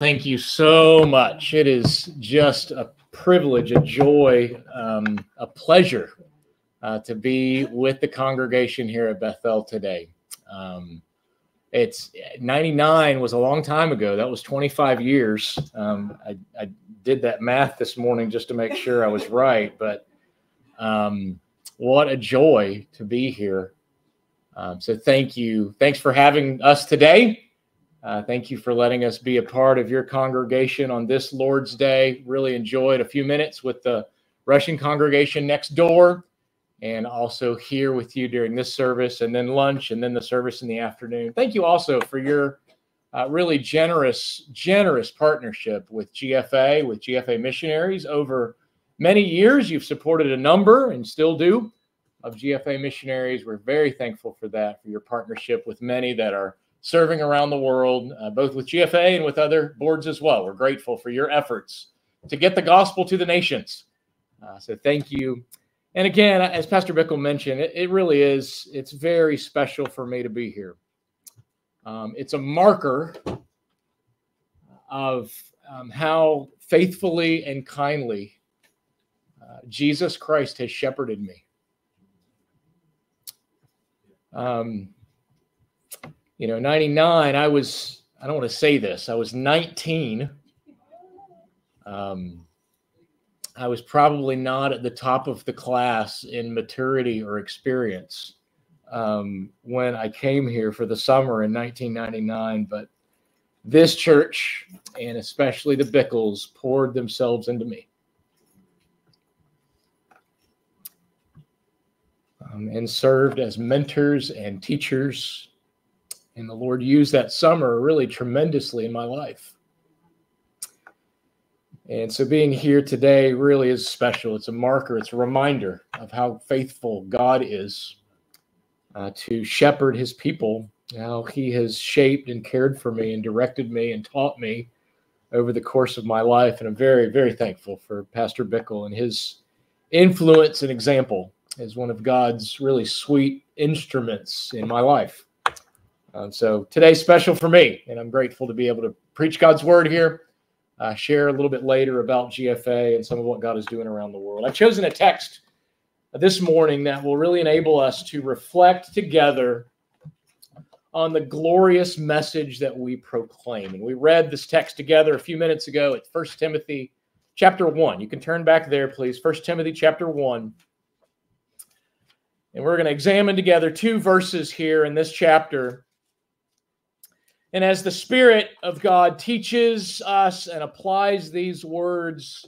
Thank you so much. It is just a privilege, a joy, a pleasure to be with the congregation here at Bethel today. It's 99 was a long time ago. That was 25 years. I did that math this morning just to make sure I was right, but what a joy to be here. So thank you. Thanks for having us today. Thank you for letting us be a part of your congregation on this Lord's Day. Really enjoyed a few minutes with the Russian congregation next door and also here with you during this service and then lunch and then the service in the afternoon. Thank you also for your really generous partnership with GFA missionaries. Over many years, you've supported a number and still do of GFA missionaries. We're very thankful for that, for your partnership with many that are serving around the world, both with GFA and with other boards as well. We're grateful for your efforts to get the gospel to the nations. So thank you. And again, as Pastor Bickle mentioned, it really is, it's very special for me to be here. It's a marker of how faithfully and kindly Jesus Christ has shepherded me. You know, 99, I don't want to say this, I was 19. I was probably not at the top of the class in maturity or experience when I came here for the summer in 1999. But this church, and especially the Bickles, poured themselves into me. And served as mentors and teachers. And the Lord used that summer really tremendously in my life. And so being here today really is special. It's a marker. It's a reminder of how faithful God is to shepherd his people, how he has shaped and cared for me and directed me and taught me over the course of my life. And I'm very, very thankful for Pastor Bickle and his influence and example as one of God's really sweet instruments in my life. So today's special for me, and I'm grateful to be able to preach God's word here, share a little bit later about GFA and some of what God is doing around the world. I've chosen a text this morning that will really enable us to reflect together on the glorious message that we proclaim. And we read this text together a few minutes ago at 1 Timothy chapter 1. You can turn back there, please. 1 Timothy chapter 1. And we're going to examine together two verses here in this chapter. And as the Spirit of God teaches us and applies these words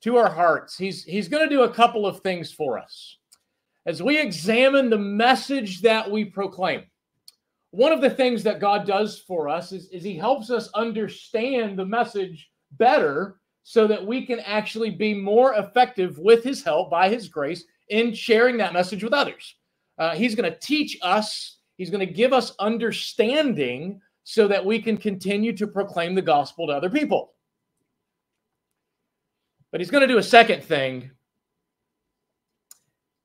to our hearts, he's going to do a couple of things for us. As we examine the message that we proclaim, one of the things that God does for us is he helps us understand the message better so that we can actually be more effective with his help, by his grace, in sharing that message with others. He's going to teach us. He's going to give us understanding so that we can continue to proclaim the gospel to other people. But he's going to do a second thing.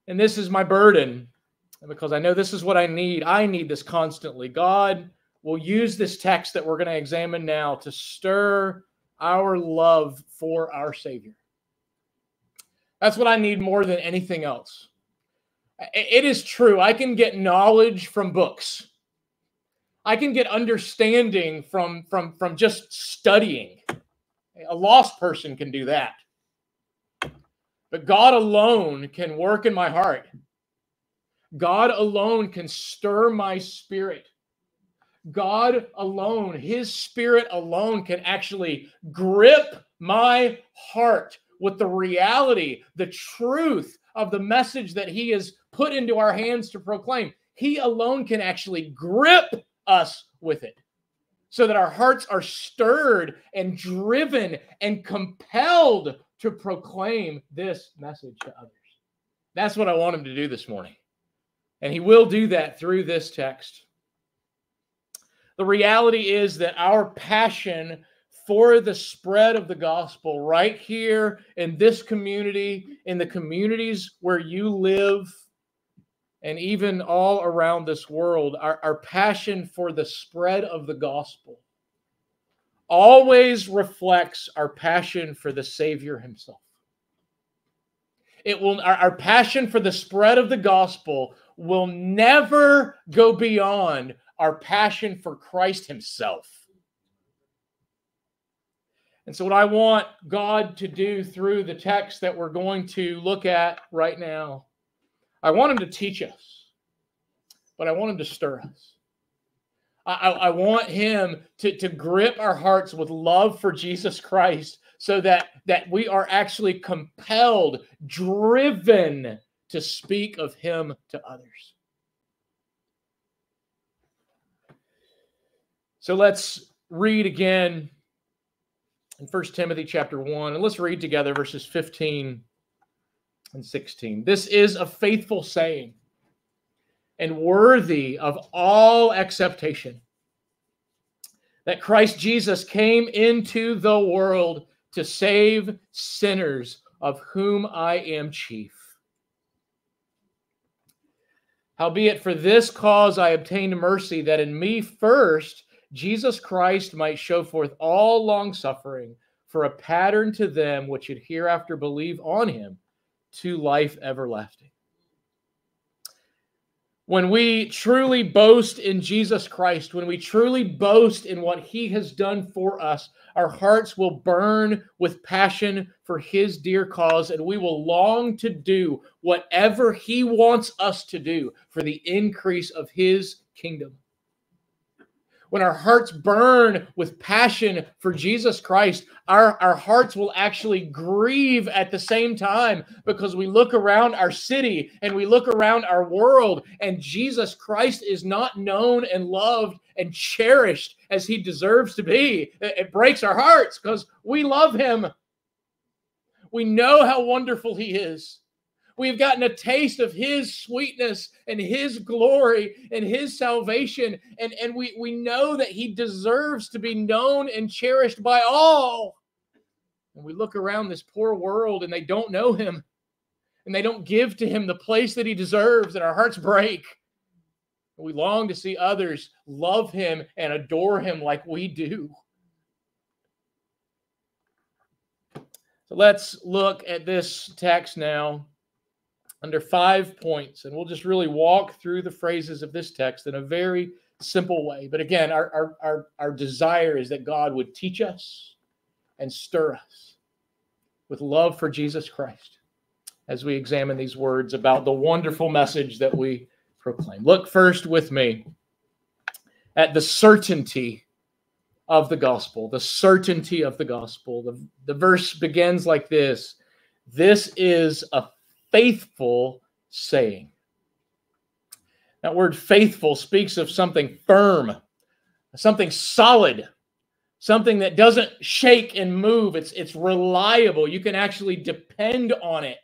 And this is my burden, because I know this is what I need. I need this constantly. God will use this text that we're going to examine now to stir our love for our Savior. That's what I need more than anything else. It is true. I can get knowledge from books. I can get understanding from just studying. A lost person can do that. But God alone can work in my heart. God alone can stir my spirit. God alone, his Spirit alone, can actually grip my heart with the reality, the truth of the message that he has put into our hands to proclaim. He alone can actually grip us with it so that our hearts are stirred and driven and compelled to proclaim this message to others. That's what I want him to do this morning. And he will do that through this text. The reality is that our passion for the spread of the gospel right here in this community, in the communities where you live, and even all around this world, our passion for the spread of the gospel always reflects our passion for the Savior himself. It will, our passion for the spread of the gospel will never go beyond our passion for Christ himself. And so what I want God to do through the text that we're going to look at right now, I want him to teach us, but I want him to stir us. I want him to grip our hearts with love for Jesus Christ so that we are actually compelled, driven to speak of him to others. So let's read again in 1 Timothy chapter 1, and let's read together verses 15 and 16. This is a faithful saying and worthy of all acceptation, that Christ Jesus came into the world to save sinners, of whom I am chief. Howbeit for this cause I obtained mercy, that in me first Jesus Christ might show forth all long-suffering for a pattern to them which should hereafter believe on him to life everlasting. When we truly boast in Jesus Christ, when we truly boast in what he has done for us, our hearts will burn with passion for his dear cause, and we will long to do whatever he wants us to do for the increase of his kingdom. When our hearts burn with passion for Jesus Christ, our hearts will actually grieve at the same time, because we look around our city and we look around our world, and Jesus Christ is not known and loved and cherished as he deserves to be. It breaks our hearts because we love him. We know how wonderful he is. We've gotten a taste of his sweetness and his glory and his salvation. And we know that he deserves to be known and cherished by all. And we look around this poor world and they don't know him. And they don't give to him the place that he deserves. And our hearts break. We long to see others love him and adore him like we do. So let's look at this text now under 5 points, and we'll just really walk through the phrases of this text in a very simple way. But again, our desire is that God would teach us and stir us with love for Jesus Christ as we examine these words about the wonderful message that we proclaim. Look first with me at the certainty of the gospel, the certainty of the gospel. The verse begins like this: this is a faithful saying. That word faithful speaks of something firm, something solid, something that doesn't shake and move. It's reliable. You can actually depend on it.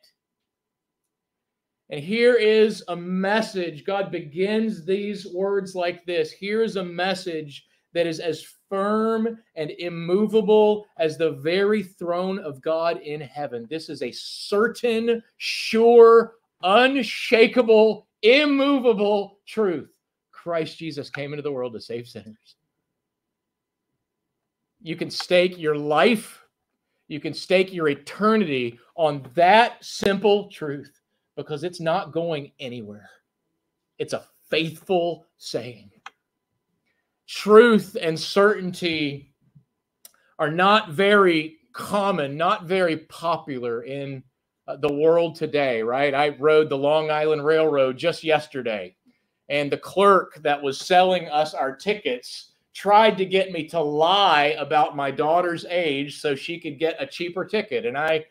And here is a message. God begins these words like this. Here is a message that is as firm and immovable as the very throne of God in heaven. This is a certain, sure, unshakable, immovable truth. Christ Jesus came into the world to save sinners. You can stake your life, you can stake your eternity on that simple truth, because it's not going anywhere. It's a faithful saying. Truth and certainty are not very common, not very popular in the world today, right? I rode the Long Island Railroad just yesterday, and the clerk that was selling us our tickets tried to get me to lie about my daughter's age so she could get a cheaper ticket. And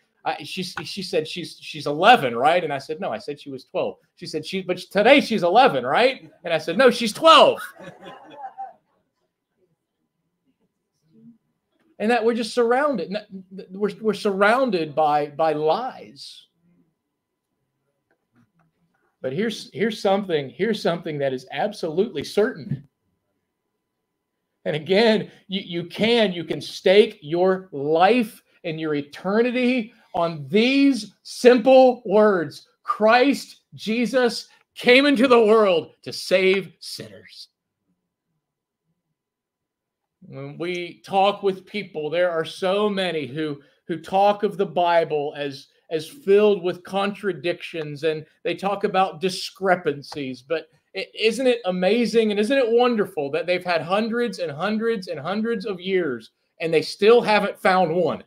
she said she's 11, right? And I said, no, I said she was 12. She said, but today she's 11, right? And I said, no, she's 12. And that we're just surrounded. We're surrounded by lies. But here's something that is absolutely certain. And again, you can stake your life and your eternity on these simple words. Christ Jesus came into the world to save sinners. When we talk with people, there are so many who talk of the Bible as filled with contradictions, and they talk about discrepancies. But isn't it amazing and isn't it wonderful that they've had hundreds and hundreds and hundreds of years and they still haven't found one?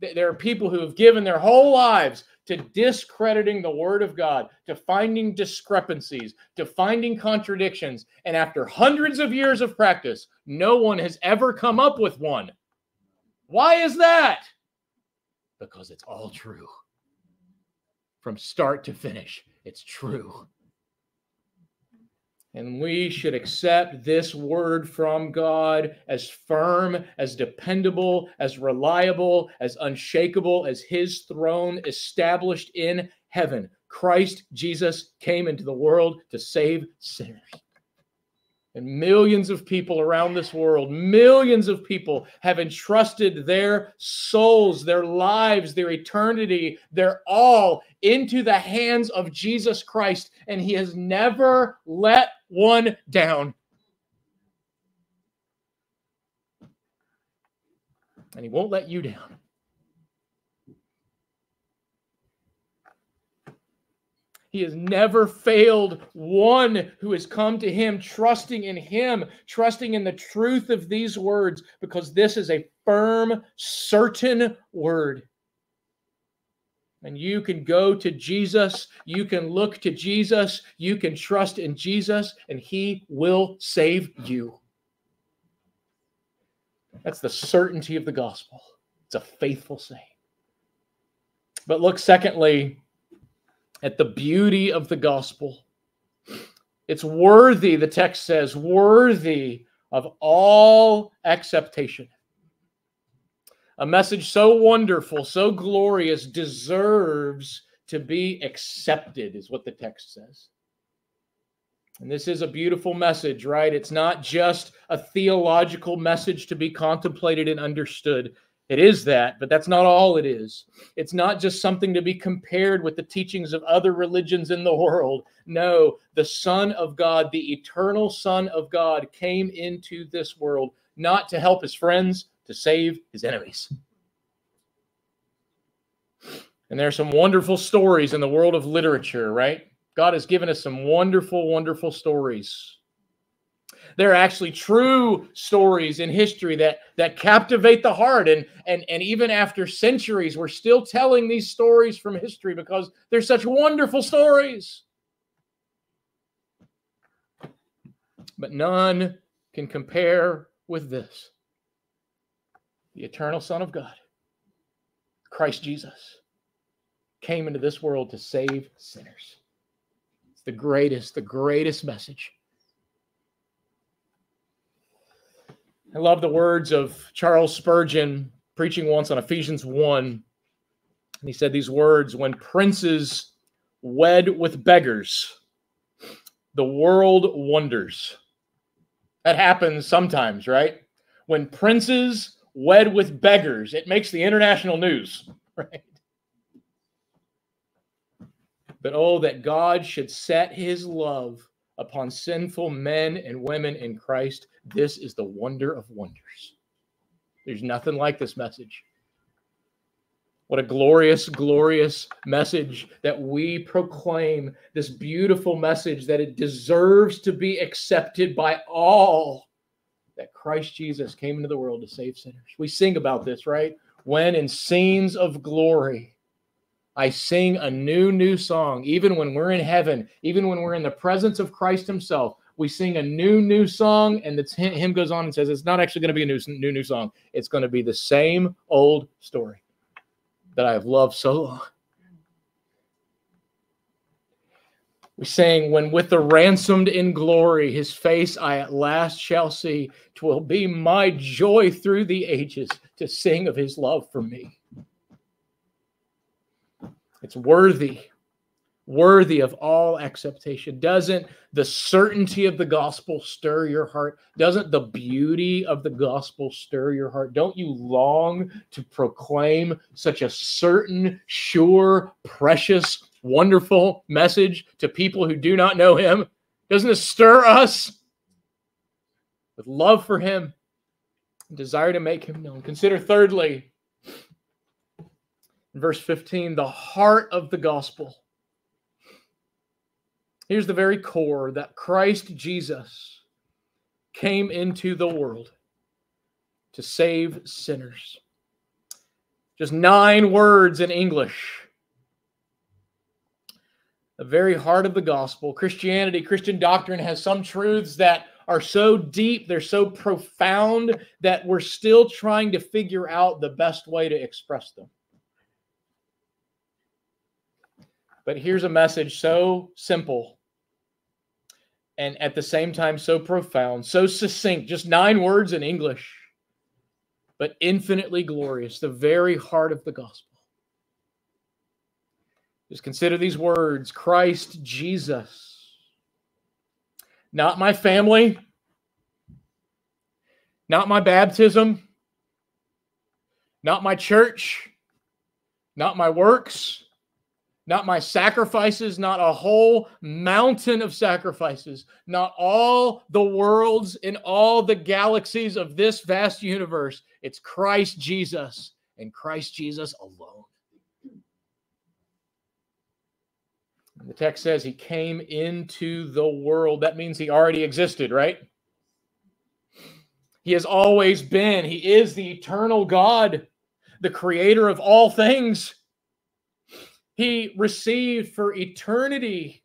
There are people who have given their whole lives to discrediting the Word of God, to finding discrepancies, to finding contradictions. And after hundreds of years of practice, no one has ever come up with one. Why is that? Because it's all true. From start to finish, it's true. And we should accept this word from God as firm, as dependable, as reliable, as unshakable as his throne established in heaven. Christ Jesus came into the world to save sinners. And millions of people around this world, millions of people have entrusted their souls, their lives, their eternity, their all into the hands of Jesus Christ. And he has never let one down. And he won't let you down. He has never failed one who has come to him, trusting in the truth of these words, because this is a firm, certain word. And you can go to Jesus, you can look to Jesus, you can trust in Jesus, and he will save you. That's the certainty of the gospel. It's a faithful saying. But look, secondly, at the beauty of the gospel. It's worthy, the text says, worthy of all acceptation. A message so wonderful, so glorious, deserves to be accepted, is what the text says. And this is a beautiful message, right? It's not just a theological message to be contemplated and understood. It is that, but that's not all it is. It's not just something to be compared with the teachings of other religions in the world. No, the Son of God, the eternal Son of God, came into this world not to help his friends, to save his enemies. And there are some wonderful stories in the world of literature, right? God has given us some wonderful, wonderful stories. There are actually true stories in history that captivate the heart. And even after centuries, we're still telling these stories from history because they're such wonderful stories. But none can compare with this. The eternal Son of God, Christ Jesus, came into this world to save sinners. It's the greatest message. I love the words of Charles Spurgeon preaching once on Ephesians 1. And he said these words, "When princes wed with beggars, the world wonders." That happens sometimes, right? When princes wed with beggars, it makes the international news, right? But oh, that God should set his love upon sinful men and women in Christ. This is the wonder of wonders. There's nothing like this message. What a glorious, glorious message that we proclaim, this beautiful message that it deserves to be accepted by all, that Christ Jesus came into the world to save sinners. We sing about this, right? When in scenes of glory, I sing a new song. Even when we're in heaven, even when we're in the presence of Christ himself, we sing a new song. And the hymn goes on and says, it's not actually going to be a new song. It's going to be the same old story that I have loved so long. We sang, when with the ransomed in glory, his face I at last shall see, 'twill be my joy through the ages to sing of his love for me. It's worthy of all acceptation. Doesn't the certainty of the gospel stir your heart? Doesn't the beauty of the gospel stir your heart? Don't you long to proclaim such a certain, sure, precious, wonderful message to people who do not know him? Doesn't it stir us? with love for him, desire to make him known. Consider thirdly, in verse 15, the heart of the gospel. Here's the very core, that Christ Jesus came into the world to save sinners. Just 9 words in English. The very heart of the gospel. Christianity, Christian doctrine has some truths that are so deep, they're so profound that we're still trying to figure out the best way to express them. But here's a message so simple and at the same time so profound, so succinct, just 9 words in English, but infinitely glorious, the very heart of the gospel. Just consider these words, Christ Jesus. Not my family, not my baptism, not my church, not my works, not my sacrifices, not a whole mountain of sacrifices, not all the worlds in all the galaxies of this vast universe. It's Christ Jesus and Christ Jesus alone. The text says he came into the world. That means he already existed, right? He has always been. He is the eternal God, the creator of all things. He received for eternity.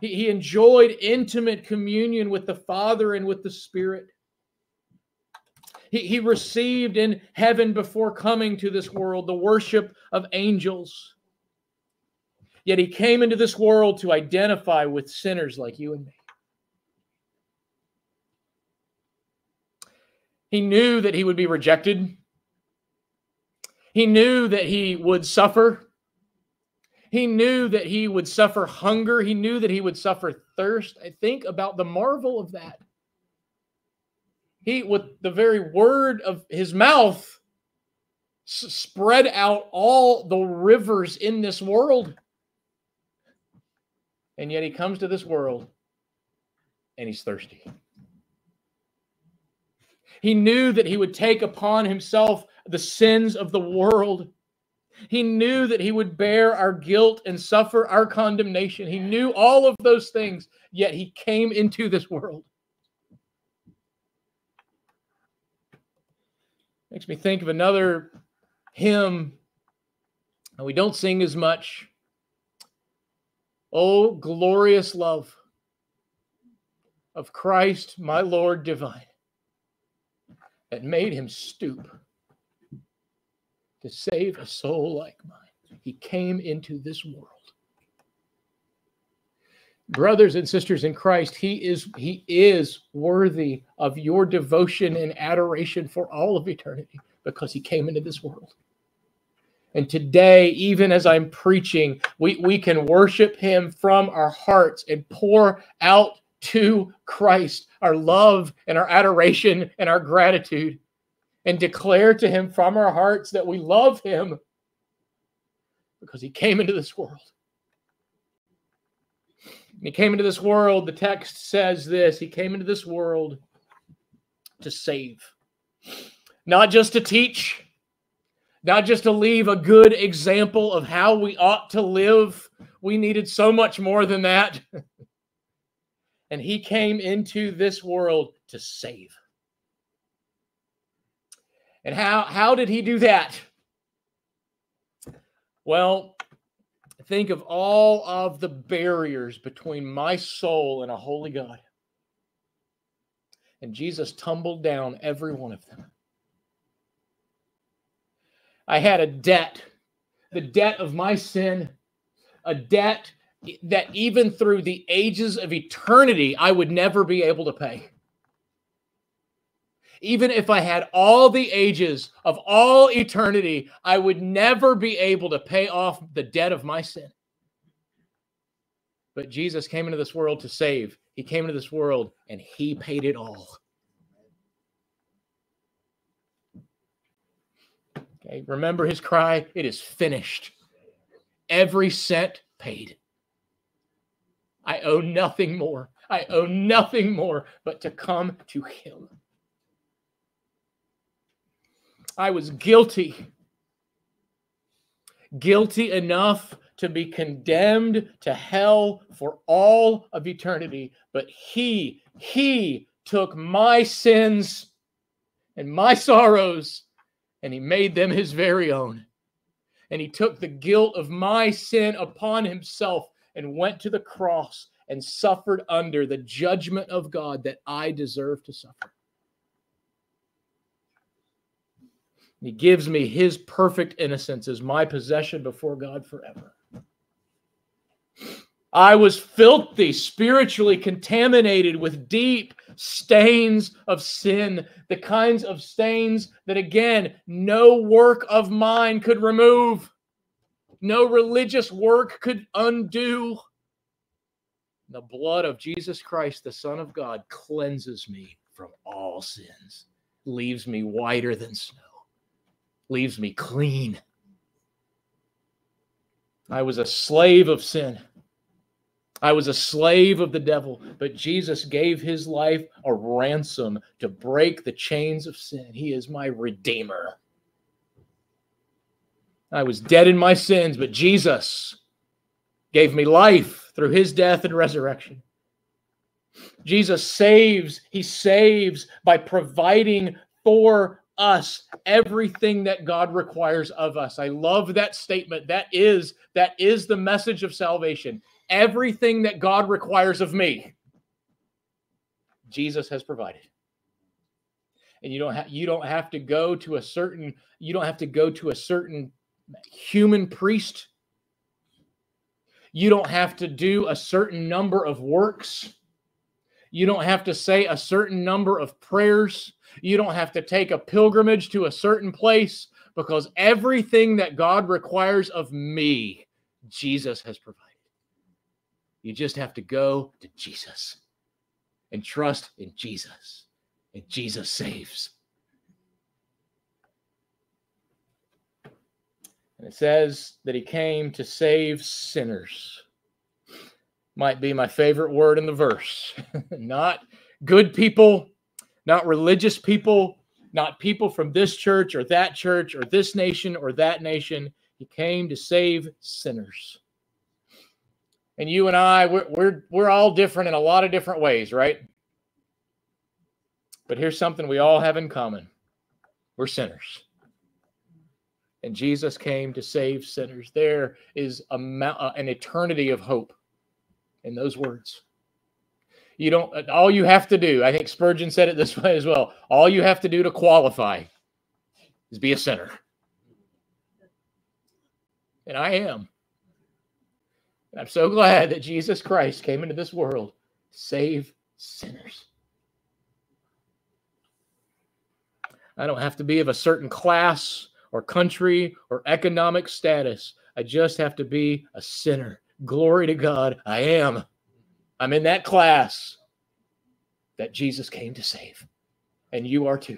He enjoyed intimate communion with the Father and with the Spirit. He received in heaven before coming to this world the worship of angels. Yet he came into this world to identify with sinners like you and me. He knew that he would be rejected. He knew that he would suffer. He knew that he would suffer hunger. He knew that he would suffer thirst. I think about the marvel of that. He, with the very word of his mouth, spread out all the rivers in this world. And yet he comes to this world and he's thirsty. He knew that he would take upon himself the sins of the world. He knew that he would bear our guilt and suffer our condemnation. He knew all of those things, yet he came into this world. Makes me think of another hymn that we don't sing as much. Oh, glorious love of Christ, my Lord divine, that made him stoop to save a soul like mine. He came into this world. Brothers and sisters in Christ, he is worthy of your devotion and adoration for all of eternity because he came into this world. And today, even as I'm preaching, we can worship him from our hearts and pour out to Christ our love and our adoration and our gratitude and declare to him from our hearts that we love him because he came into this world. And he came into this world, the text says this, he came into this world to save, not just to teach. Not just to leave a good example of how we ought to live. We needed so much more than that. And he came into this world to save. And how did he do that? Well, think of all of the barriers between my soul and a holy God. And Jesus tumbled down every one of them. I had a debt, the debt of my sin, a debt that even through the ages of eternity, I would never be able to pay. Even if I had all the ages of all eternity, I would never be able to pay off the debt of my sin. But Jesus came into this world to save. He came into this world and he paid it all. Okay, remember his cry, it is finished. Every cent paid. I owe nothing more. I owe nothing more but to come to him. I was guilty. Guilty enough to be condemned to hell for all of eternity. But he took my sins and my sorrows, and he made them his very own. And he took the guilt of my sin upon himself and went to the cross and suffered under the judgment of God that I deserve to suffer. He gives me his perfect innocence as my possession before God forever. I was filthy, spiritually contaminated with deep stains of sin, the kinds of stains that, again, no work of mine could remove. No religious work could undo. The blood of Jesus Christ, the Son of God, cleanses me from all sins, leaves me whiter than snow, leaves me clean. I was a slave of sin. I was a slave of the devil, but Jesus gave his life a ransom to break the chains of sin. He is my redeemer. I was dead in my sins, but Jesus gave me life through his death and resurrection. Jesus saves. He saves by providing for us everything that God requires of us. I love that statement. That is the message of salvation. Everything that God requires of me, Jesus has provided. And you don't have to go to a certain human priest. You don't have to do a certain number of works. You don't have to say a certain number of prayers. You don't have to take a pilgrimage to a certain place, because everything that God requires of me, Jesus has provided. You just have to go to Jesus and trust in Jesus, and Jesus saves. And it says that he came to save sinners. Might be my favorite word in the verse. Not good people, not religious people, not people from this church or that church or this nation or that nation. He came to save sinners. And you and I, we're all different in a lot of different ways, right? But here's something we all have in common. We're sinners. And Jesus came to save sinners. There is an eternity of hope in those words. You don't, all you have to do, I think Spurgeon said it this way as well, all you have to do to qualify is be a sinner. And I am. I'm so glad that Jesus Christ came into this world to save sinners. I don't have to be of a certain class or country or economic status. I just have to be a sinner. Glory to God, I am. I'm in that class that Jesus came to save. And you are too.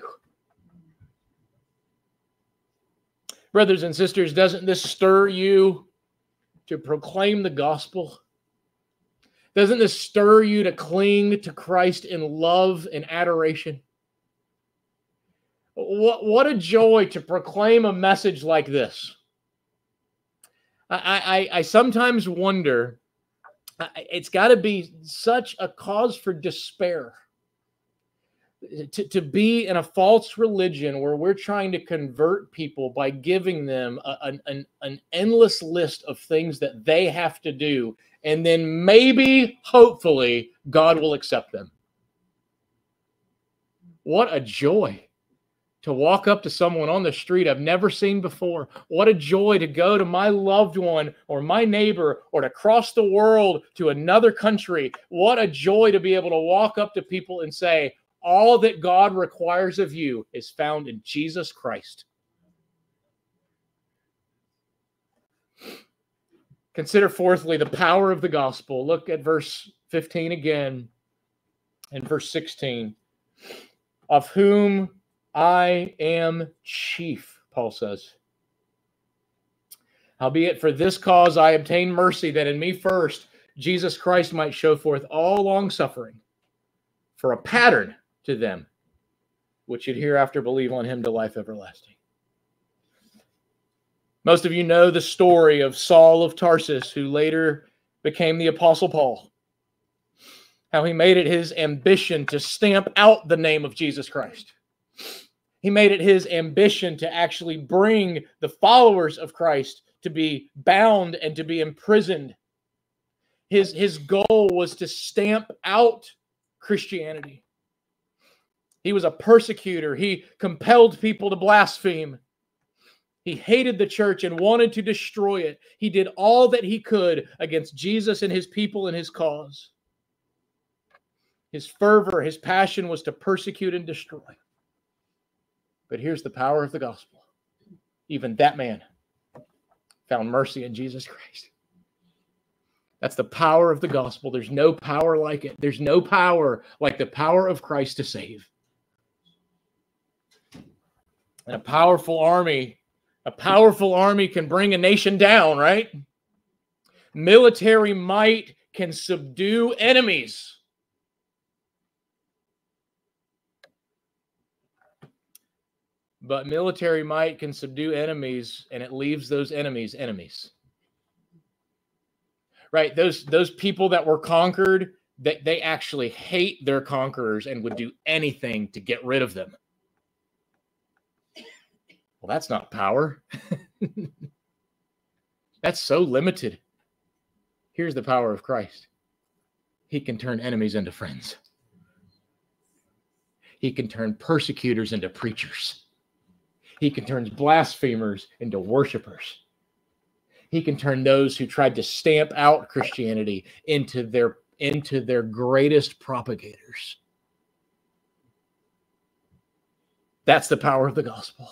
Brothers and sisters, doesn't this stir you to proclaim the gospel? Doesn't this stir you to cling to Christ in love and adoration? What a joy to proclaim a message like this. I sometimes wonder, it's got to be such a cause for despair to be in a false religion where we're trying to convert people by giving them an endless list of things that they have to do, and then maybe, hopefully, God will accept them. What a joy to walk up to someone on the street I've never seen before. What a joy to go to my loved one or my neighbor or to cross the world to another country. What a joy to be able to walk up to people and say, all that God requires of you is found in Jesus Christ. Consider, fourthly, the power of the gospel. Look at verse 15 again and verse 16. Of whom I am chief, Paul says. Howbeit for this cause I obtained mercy, that in me first Jesus Christ might show forth all long-suffering for a pattern to them, which should hereafter believe on him to life everlasting. Most of you know the story of Saul of Tarsus, who later became the Apostle Paul, how he made it his ambition to stamp out the name of Jesus Christ. He made it his ambition to actually bring the followers of Christ to be bound and to be imprisoned. His goal was to stamp out Christianity. He was a persecutor. He compelled people to blaspheme. He hated the church and wanted to destroy it. He did all that he could against Jesus and his people and his cause. His fervor, his passion was to persecute and destroy. But here's the power of the gospel. Even that man found mercy in Jesus Christ. That's the power of the gospel. There's no power like it. There's no power like the power of Christ to save. And a powerful army can bring a nation down, right? Military might can subdue enemies. But military might can subdue enemies, and it leaves those enemies enemies. Right? Those people that were conquered, they actually hate their conquerors and would do anything to get rid of them. Well, that's not power. That's so limited. Here's the power of Christ. He can turn enemies into friends. He can turn persecutors into preachers. He can turn blasphemers into worshipers. He can turn those who tried to stamp out Christianity into their greatest propagators. That's the power of the gospel.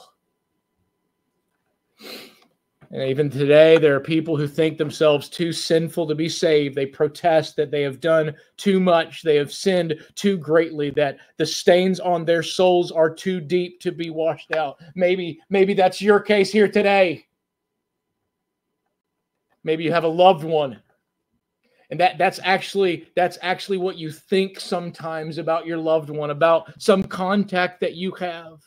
And even today, there are people who think themselves too sinful to be saved. They protest that they have done too much. They have sinned too greatly, that the stains on their souls are too deep to be washed out. Maybe that's your case here today. Maybe you have a loved one. And that's actually what you think sometimes about your loved one, about some contact that you have.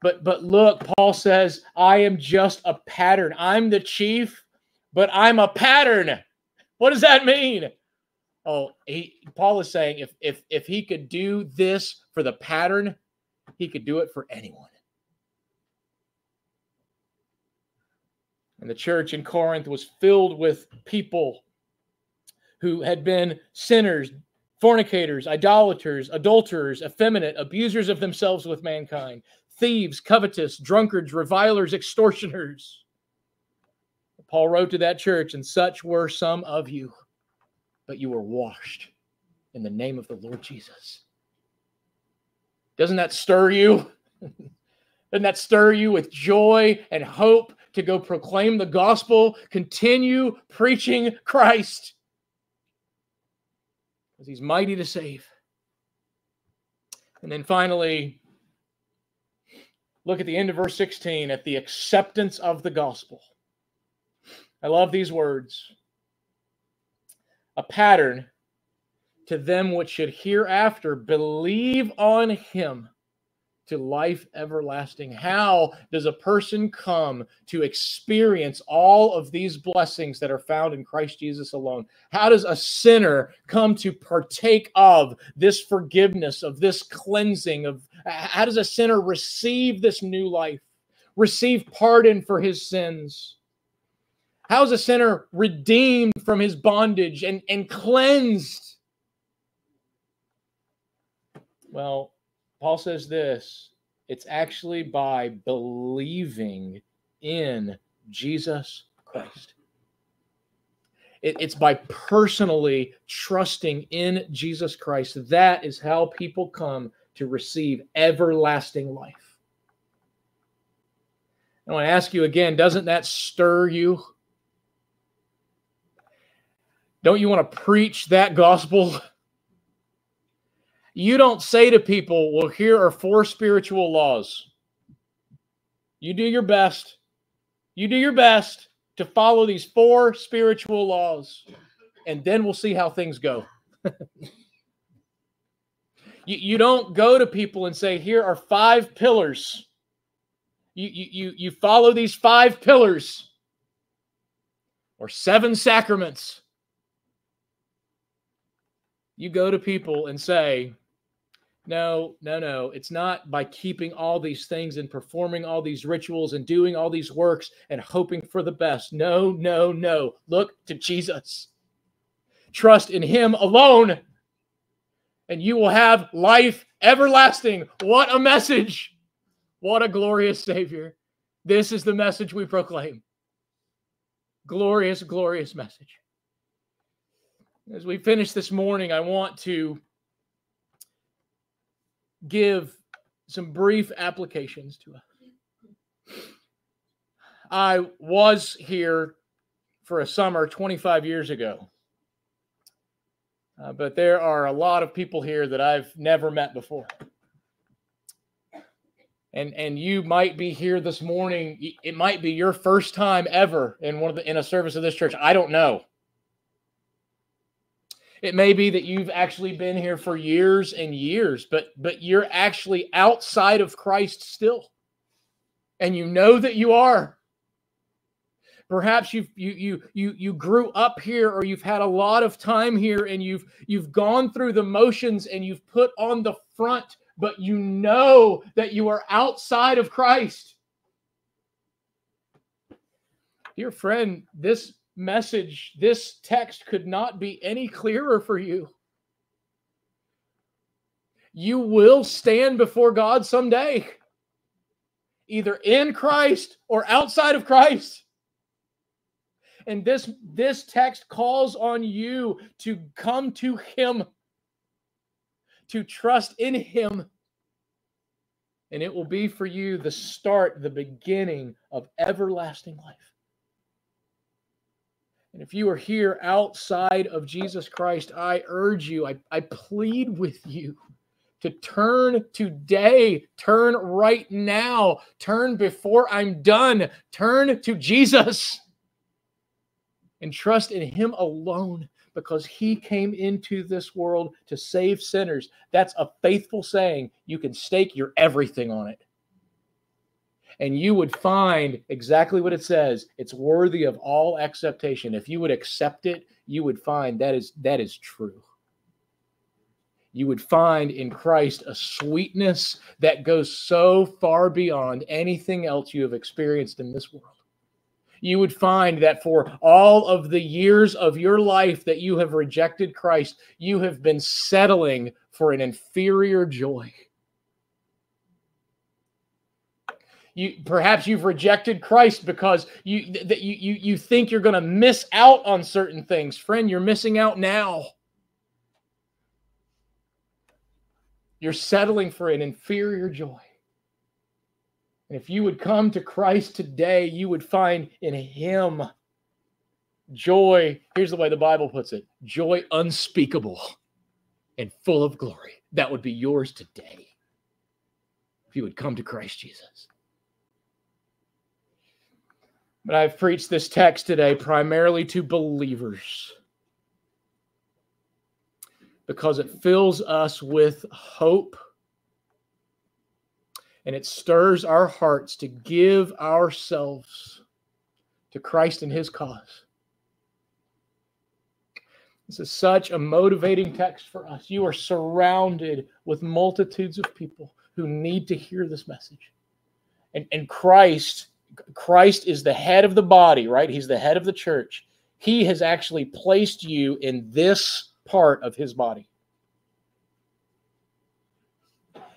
But look, Paul says, I am just a pattern. I'm the chief, but I'm a pattern. What does that mean? Oh, Paul is saying if he could do this for the pattern, he could do it for anyone. And the church in Corinth was filled with people who had been sinners, fornicators, idolaters, adulterers, effeminate, abusers of themselves with mankind, thieves, covetous, drunkards, revilers, extortioners. Paul wrote to that church, and such were some of you, but you were washed in the name of the Lord Jesus. Doesn't that stir you? Doesn't that stir you with joy and hope to go proclaim the gospel? Continue preaching Christ, because he's mighty to save. And then finally, look at the end of verse 16, at the acceptance of the gospel. I love these words. A pattern to them which should hereafter believe on him to life everlasting. How does a person come to experience all of these blessings that are found in Christ Jesus alone? How does a sinner come to partake of this forgiveness, of this cleansing, of how does a sinner receive this new life, receive pardon for his sins? How is a sinner redeemed from his bondage and cleansed? Well, Paul says this, it's actually by believing in Jesus Christ. It's by personally trusting in Jesus Christ. That is how people come to receive everlasting life. I want to ask you again, doesn't that stir you? Don't you want to preach that gospel? You don't say to people, well, here are 4 spiritual laws. You do your best. You do your best to follow these 4 spiritual laws. and then we'll see how things go. You don't go to people and say, here are 5 pillars. You follow these 5 pillars or 7 sacraments. You go to people and say, no, it's not by keeping all these things and performing all these rituals and doing all these works and hoping for the best. No. Look to Jesus. Trust in him alone, and you will have life everlasting. What a message. What a glorious Savior. This is the message we proclaim. Glorious, glorious message. As we finish this morning, I want to give some brief applications to us. I was here for a summer 25 years ago. But there are a lot of people here that I've never met before. And you might be here this morning. It might be your first time ever in a service of this church. I don't know. It may be that you've actually been here for years and years, but you're actually outside of Christ still. And you know that you are. Perhaps you grew up here, or you've had a lot of time here, and you've gone through the motions, and you've put on the front, but you know that you are outside of Christ. Dear friend, this message, this text could not be any clearer for you. You will stand before God someday, either in Christ or outside of Christ. And this text calls on you to come to him, to trust in him. And it will be for you the start, the beginning of everlasting life. And if you are here outside of Jesus Christ, I urge you, I plead with you to turn today, turn right now, turn before I'm done, turn to Jesus. And trust in him alone, because he came into this world to save sinners. That's a faithful saying. You can stake your everything on it. And you would find exactly what it says. It's worthy of all acceptation. If you would accept it, you would find that is true. You would find in Christ a sweetness that goes so far beyond anything else you have experienced in this world. You would find that for all of the years of your life that you have rejected Christ, you have been settling for an inferior joy. Perhaps you've rejected Christ because you think you're going to miss out on certain things. Friend, you're missing out now. You're settling for an inferior joy. And if you would come to Christ today, you would find in him joy. Here's the way the Bible puts it. Joy unspeakable and full of glory. That would be yours today if you would come to Christ Jesus. But I've preached this text today primarily to believers because it fills us with hope. And it stirs our hearts to give ourselves to Christ and his cause. This is such a motivating text for us. You are surrounded with multitudes of people who need to hear this message. And Christ is the head of the body, right? He's the head of the church. He has actually placed you in this part of his body.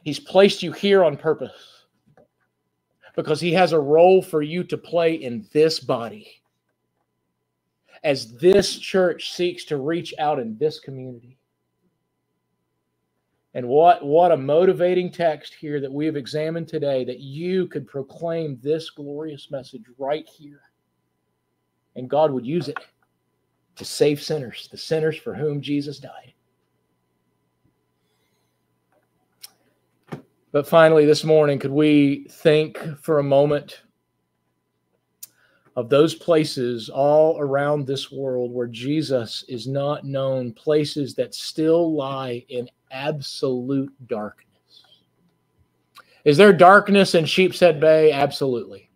He's placed you here on purpose because he has a role for you to play in this body as this church seeks to reach out in this community. And what a motivating text here that we have examined today, that you could proclaim this glorious message right here. And God would use it to save sinners, the sinners for whom Jesus died. But finally, this morning, could we think for a moment of those places all around this world where Jesus is not known, places that still lie in absolute darkness. Is there darkness in Sheepshead Bay? Absolutely.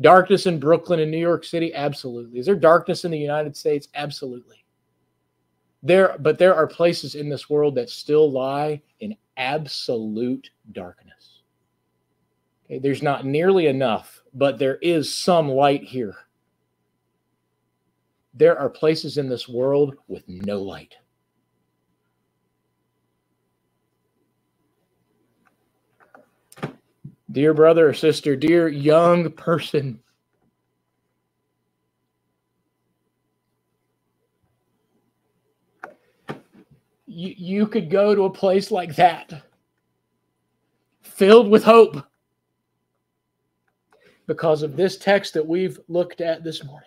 Darkness in Brooklyn and New York City? Absolutely. Is there darkness in the United States? Absolutely. But there are places in this world that still lie in absolute darkness. Okay, there's not nearly enough, but there is some light here. There are places in this world with no light. Dear brother or sister, dear young person, you could go to a place like that, filled with hope, because of this text that we've looked at this morning.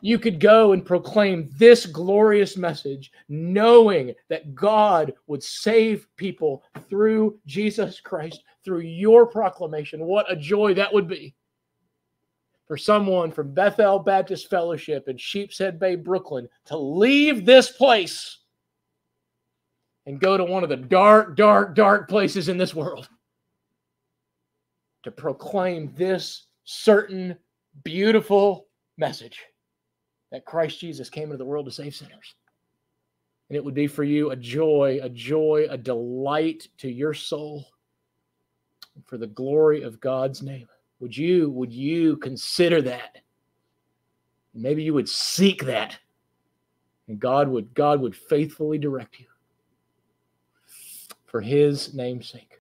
You could go and proclaim this glorious message, knowing that God would save people through Jesus Christ, through your proclamation. What a joy that would be for someone from Bethel Baptist Fellowship in Sheepshead Bay, Brooklyn, to leave this place and go to one of the dark, dark, dark places in this world to proclaim this certain, beautiful message that Christ Jesus came into the world to save sinners. And it would be for you a joy, a delight to your soul, for the glory of God's name. Would you consider that? Maybe you would seek that, and God would faithfully direct you for his name's sake.